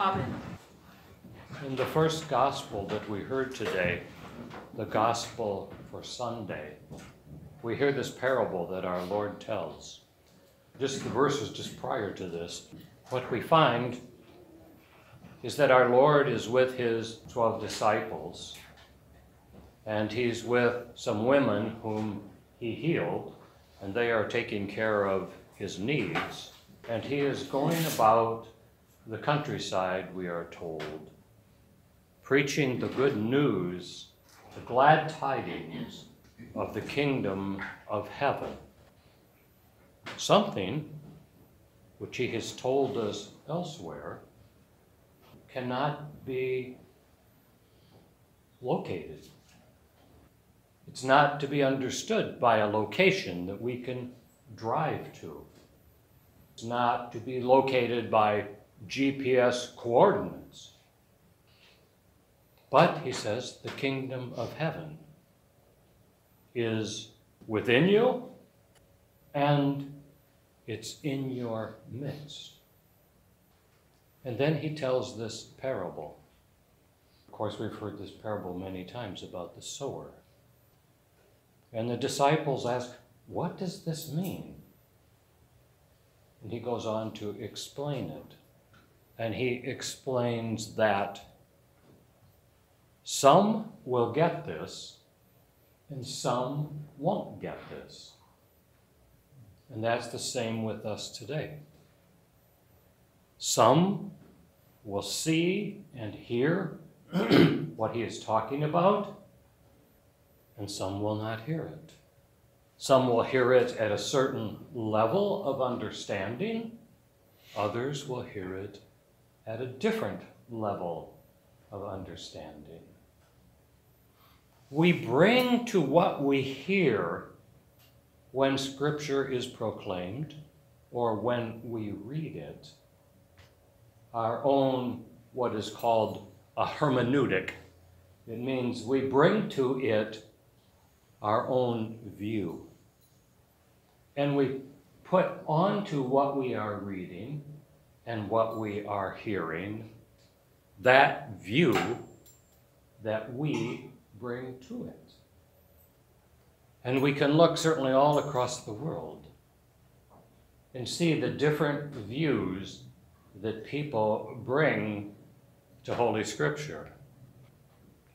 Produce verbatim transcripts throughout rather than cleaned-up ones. Amen. In the first gospel that we heard today, the gospel for Sunday, we hear this parable that our Lord tells. Just the verses just prior to this, what we find is that our Lord is with his twelve disciples, and he's with some women whom he healed, and they are taking care of his needs. And he is going about the countryside, we are told, preaching the good news, the glad tidings of the kingdom of heaven. Something which he has told us elsewhere cannot be located. It's not to be understood by a location that we can drive to. It's not to be located by G P S coordinates. But, he says, the kingdom of heaven is within you, and it's in your midst. And then he tells this parable. Of course, we've heard this parable many times about the sower. And the disciples ask, what does this mean? And he goes on to explain it. And he explains that some will get this and some won't get this. And that's the same with us today. Some will see and hear what he is talking about, and some will not hear it. Some will hear it at a certain level of understanding. Others will hear it at a different level of understanding. We bring to what we hear when Scripture is proclaimed or when we read it our own, what is called a hermeneutic. It means we bring to it our own view. And we put onto what we are reading and what we are hearing that view that we bring to it. And we can look certainly all across the world and see the different views that people bring to Holy Scripture.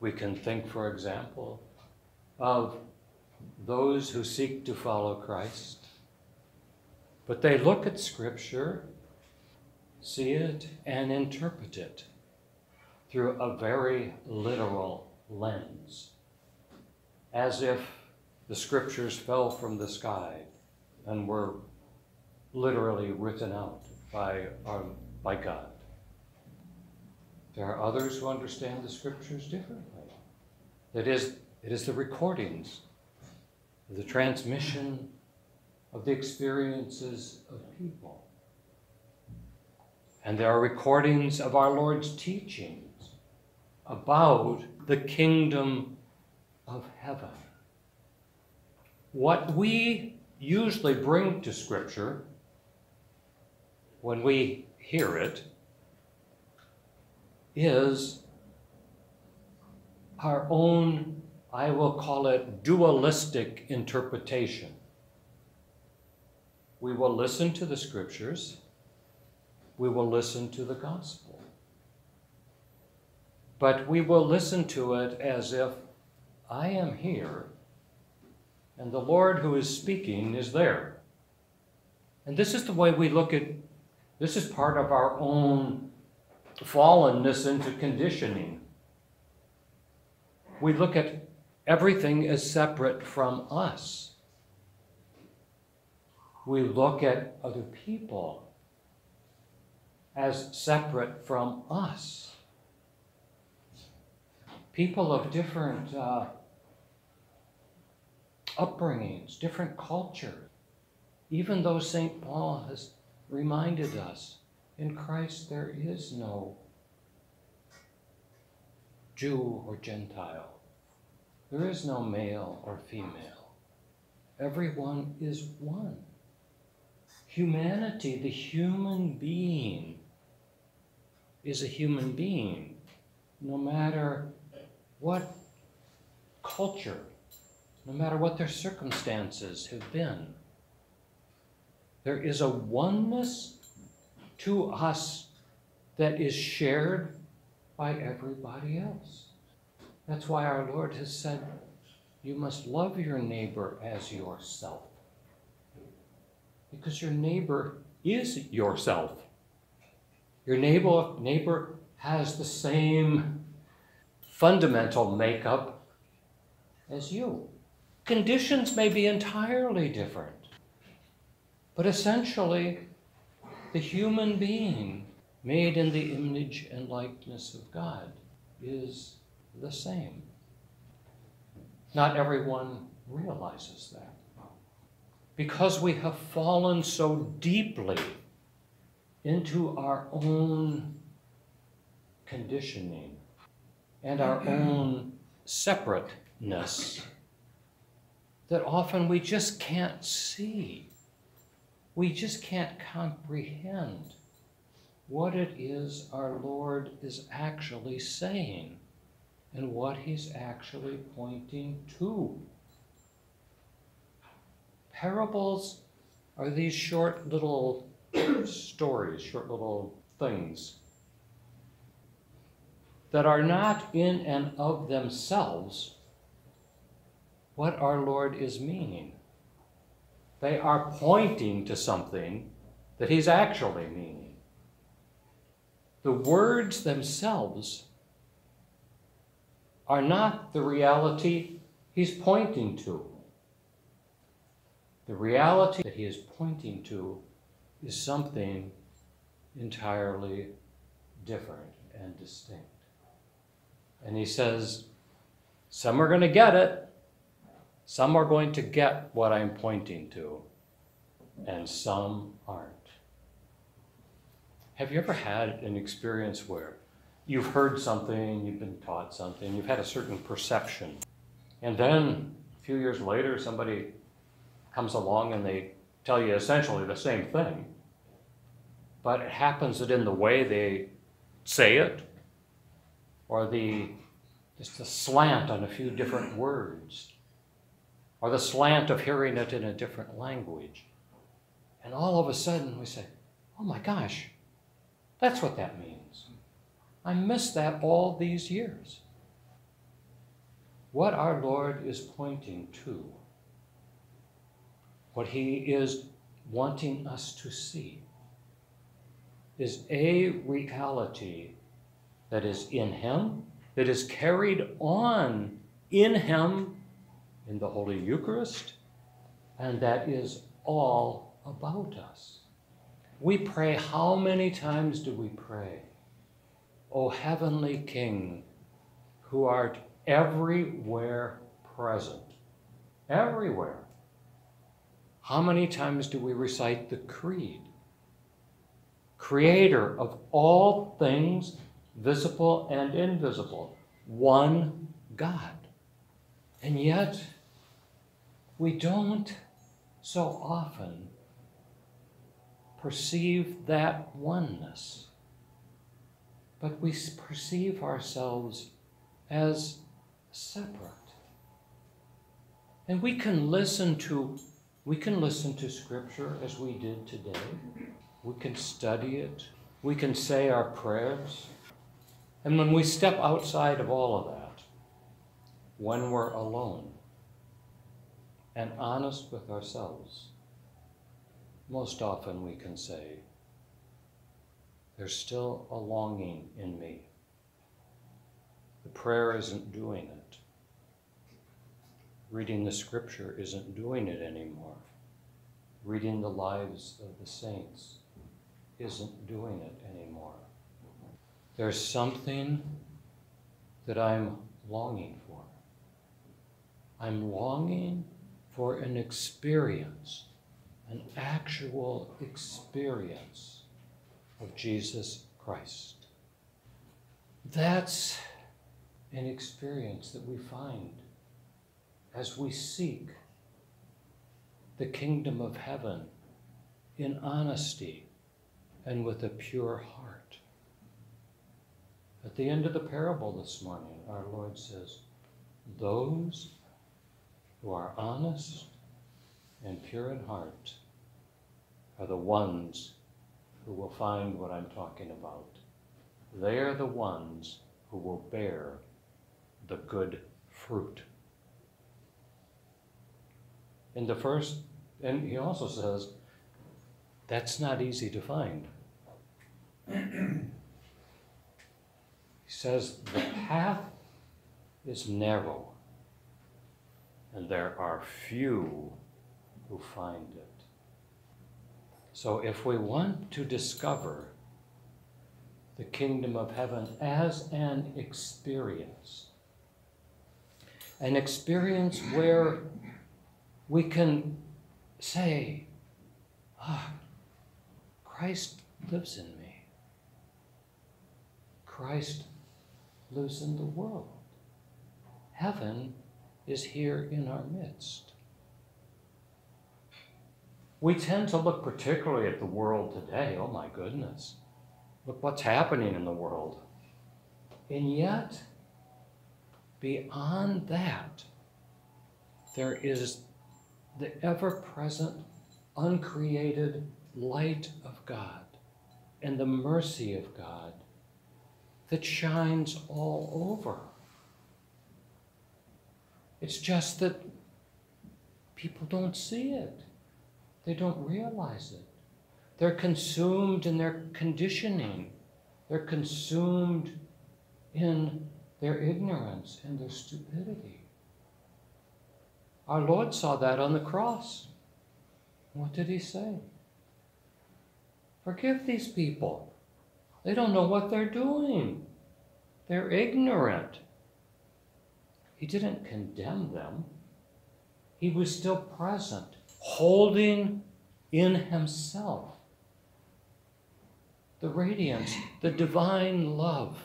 We can think, for example, of those who seek to follow Christ, but they look at Scripture, see it, and interpret it through a very literal lens, as if the Scriptures fell from the sky and were literally written out by, our, by God. There are others who understand the Scriptures differently. That is, it is the recordings, the transmission of the experiences of people. And there are recordings of our Lord's teachings about the kingdom of heaven. What we usually bring to Scripture when we hear it is our own, I will call it, dualistic interpretation. We will listen to the Scriptures, we will listen to the gospel, but we will listen to it as if I am here and the Lord who is speaking is there. And this is the way we look at, this is part of our own fallenness into conditioning. We look at everything as separate from us. We look at other people as separate from us. People of different uh, upbringings, different culture. Even though Saint Paul has reminded us, in Christ there is no Jew or Gentile. There is no male or female. Everyone is one. Humanity, the human being, is a human being, no matter what culture, no matter what their circumstances have been. There is a oneness to us that is shared by everybody else. That's why our Lord has said, you must love your neighbor as yourself, because your neighbor is yourself. Your neighbor, neighbor has the same fundamental makeup as you. Conditions may be entirely different, but essentially the human being made in the image and likeness of God is the same. Not everyone realizes that. Because we have fallen so deeply into our own conditioning and our own separateness that often we just can't see. We just can't comprehend what it is our Lord is actually saying and what he's actually pointing to. Parables are these short little stories, short little things that are not in and of themselves what our Lord is meaning. They are pointing to something that he's actually meaning. The words themselves are not the reality he's pointing to. The reality that he is pointing to is something entirely different and distinct. And he says, some are going to get it. Some are going to get what I'm pointing to, and some aren't. Have you ever had an experience where you've heard something, you've been taught something, you've had a certain perception, and then a few years later somebody comes along and they tell you essentially the same thing, but it happens that in the way they say it, or the just the slant on a few different words, or the slant of hearing it in a different language. And all of a sudden we say, oh my gosh, that's what that means. I missed that all these years. What our Lord is pointing to, what he is wanting us to see, is a reality that is in him, that is carried on in him, in the Holy Eucharist, and that is all about us. We pray, how many times do we pray? O heavenly King, who art everywhere present, everywhere. How many times do we recite the Creed? Creator of all things, visible and invisible, one God. And yet, we don't so often perceive that oneness, but we perceive ourselves as separate. And we can listen to, we can listen to Scripture as we did today. We can study it. We can say our prayers. And when we step outside of all of that, when we're alone and honest with ourselves, most often we can say, there's still a longing in me. The prayer isn't doing it. Reading the Scripture isn't doing it anymore. Reading the lives of the saints isn't doing it anymore. There's something that I'm longing for. I'm longing for an experience, an actual experience of Jesus Christ. That's an experience that we find as we seek the kingdom of heaven in honesty and with a pure heart. At the end of the parable this morning, our Lord says, those who are honest and pure in heart are the ones who will find what I'm talking about. They are the ones who will bear the good fruit. In the first, and he also says, that's not easy to find. He says, the path is narrow, and there are few who find it. So if we want to discover the kingdom of heaven as an experience, an experience where we can say, ah, Christ lives in me. Christ lives in the world. Heaven is here in our midst. We tend to look particularly at the world today. Oh my goodness. Look what's happening in the world. And yet, beyond that, there is the ever-present, uncreated light of God and the mercy of God that shines all over. It's just that people don't see it. They don't realize it. They're consumed in their conditioning. They're consumed in their ignorance and their stupidity. Our Lord saw that on the cross. What did he say? Forgive these people. They don't know what they're doing. They're ignorant. He didn't condemn them. He was still present, holding in himself the radiance, the divine love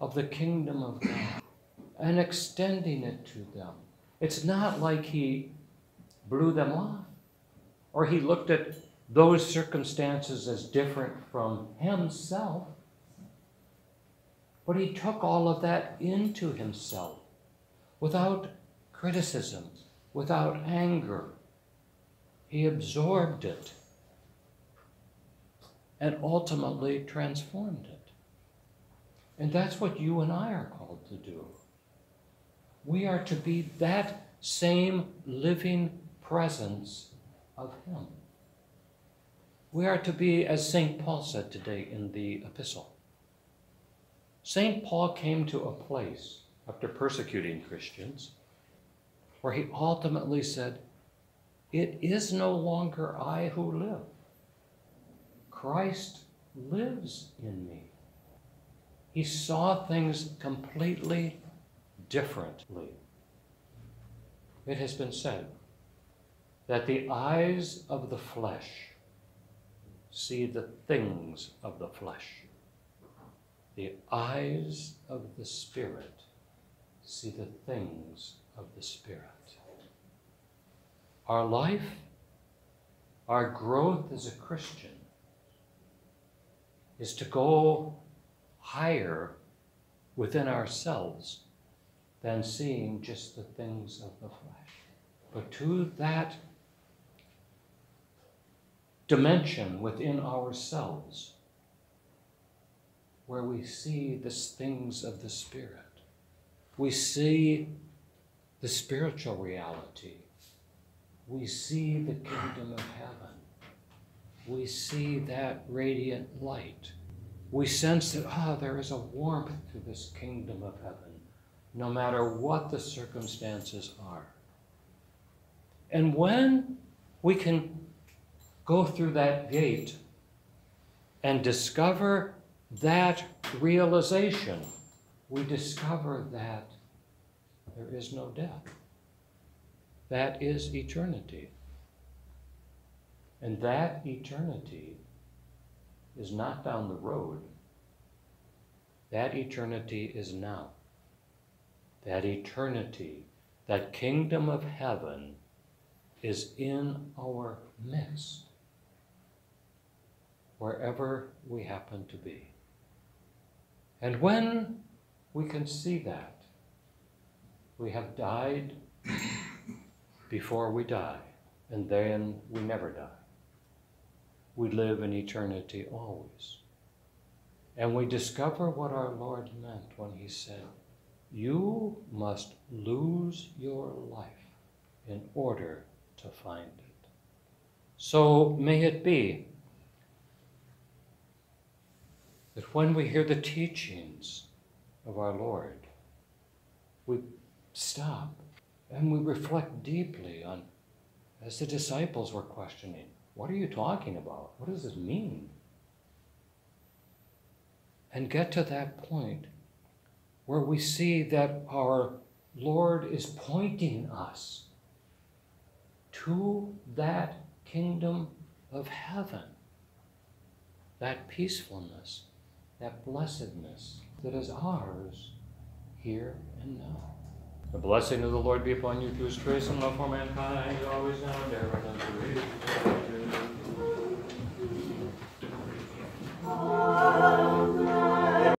of the kingdom of God and extending it to them. It's not like he blew them off or he looked at those circumstances as different from himself, but he took all of that into himself without criticism, without anger. He absorbed it and ultimately transformed it. And that's what you and I are called to do. We are to be that same living presence of him. We are to be, as Saint Paul said today in the epistle, Saint Paul came to a place after persecuting Christians where he ultimately said, it is no longer I who live. Christ lives in me. He saw things completely differently. It has been said that the eyes of the flesh see the things of the flesh. The eyes of the Spirit see the things of the Spirit. Our life, our growth as a Christian is to go higher within ourselves than seeing just the things of the flesh. But to that dimension within ourselves where we see the things of the Spirit. We see the spiritual reality. We see the kingdom of heaven. We see that radiant light. We sense that, ah, oh, there is a warmth to this kingdom of heaven, no matter what the circumstances are. And when we can go through that gate and discover that realization, we discover that there is no death. That is eternity. And that eternity is not down the road. That eternity is now. That eternity, that kingdom of heaven is in our midst, wherever we happen to be. And when we can see that, we have died before we die, and then we never die. We live in eternity always. And we discover what our Lord meant when he said, "You must lose your life in order to find it." So may it be that when we hear the teachings of our Lord, we stop and we reflect deeply on, as the disciples were questioning, what are you talking about? What does this mean? And get to that point where we see that our Lord is pointing us to that kingdom of heaven, that peacefulness, that blessedness that is ours here and now. The blessing of the Lord be upon you, through his grace and love for mankind, always now and ever, and unto